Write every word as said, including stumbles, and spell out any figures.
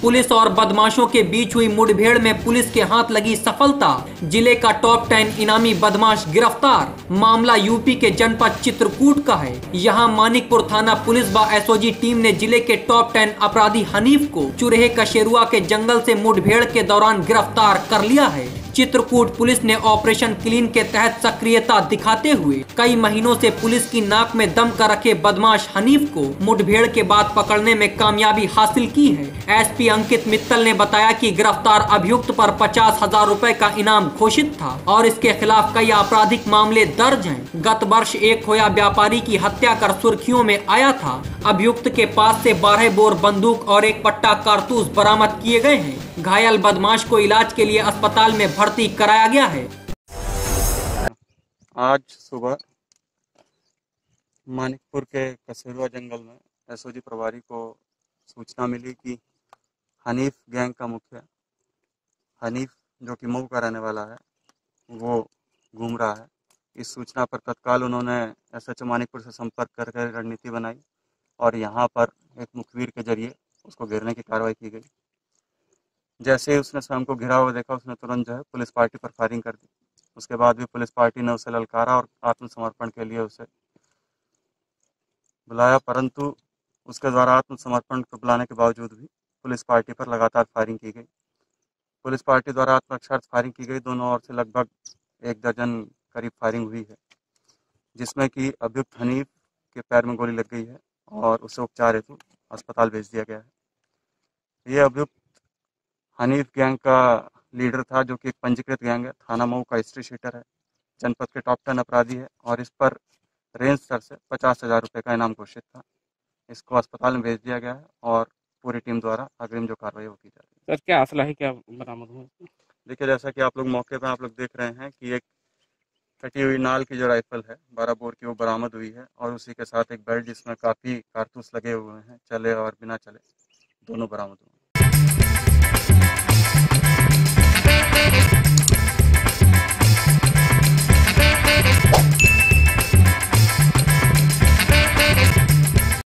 Police और बदमाशों के बीच हुई मुठभेड़ में पुलिस के हाथ लगी सफलता। जिले का टॉप टेन इनामी बदमाश गिरफ्तार। मामला यूपी के जनपद चित्रकूट का है। यहाँ मानिकपुर थाना पुलिस व एसओजी टीम ने जिले के टॉप टेन अपराधी हनीफ को चुरहे कशेरुआ के जंगल से मुठभेड़ के दौरान गिरफ्तार कर लिया है। चित्रकूट पुलिस ने ऑपरेशन क्लीन के तहत सक्रियता दिखाते हुए कई महीनों से पुलिस की नाक में दम कर रखे बदमाश हनीफ को मुठभेड़ के बाद पकड़ने में कामयाबी हासिल की है। एसपी अंकित मित्तल ने बताया कि गिरफ्तार अभियुक्त पर पचास हजार रूपए का इनाम घोषित था और इसके खिलाफ कई आपराधिक मामले दर्ज हैं। गत वर्ष एक खोया व्यापारी की हत्या कर सुर्खियों में आया था। अभियुक्त के पास से बारह बोर बंदूक और एक पट्टा कारतूस बरामद किए गए हैं। घायल बदमाश को इलाज के लिए अस्पताल में भर्ती कराया गया है। आज सुबह मानिकपुर के कसेरुआ जंगल में एसओजी प्रभारी को सूचना मिली कि हनीफ गैंग का मुखिया हनीफ जो कि मऊ का रहने वाला है वो घूम रहा है। इस सूचना पर तत्काल उन्होंने एसएचओ मानिकपुर से संपर्क करके रणनीति बनाई और यहाँ पर एक मुखबिर के जरिए उसको घेरने की कार्रवाई की गई। जैसे ही उसने स्वयं को घिरा हुआ देखा, उसने तुरंत जो है पुलिस पार्टी पर फायरिंग कर दी। उसके बाद भी पुलिस पार्टी ने उसे ललकारा और आत्मसमर्पण के लिए उसे बुलाया, परंतु उसके द्वारा आत्मसमर्पण को बुलाने के बावजूद भी पुलिस पार्टी पर लगातार फायरिंग की गई। पुलिस पार्टी द्वारा आत्मरक्षार्थ फायरिंग की गई। दोनों ओर से लगभग एक दर्जन करीब फायरिंग हुई है, जिसमें कि अभियुक्त हनीफ के पैर में गोली लग गई है और उसे उपचार हेतु अस्पताल भेज दिया गया है। ये अभियुक्त हनीफ गैंग का लीडर था, जो कि एक पंजीकृत गैंग है, थाना मऊ का हिस्ट्री शीटर है, जनपद के टॉप टेन अपराधी है और इस पर रेंज सर से पचास हजार रुपये का इनाम घोषित था। इसको अस्पताल में भेज दिया गया है और पूरी टीम द्वारा अग्रिम जो कार्रवाई वो की जा रही है। सर क्या असला है, क्या बरामद हुआ? देखिए, जैसा कि आप लोग मौके पर आप लोग देख रहे हैं कि एक कटी हुई नाल की जो राइफल है बारह बोर की वो बरामद हुई है और उसी के साथ एक बेल्ट जिसमें काफ़ी कारतूस लगे हुए हैं, चले और बिना चले दोनों बरामद हुए हैं।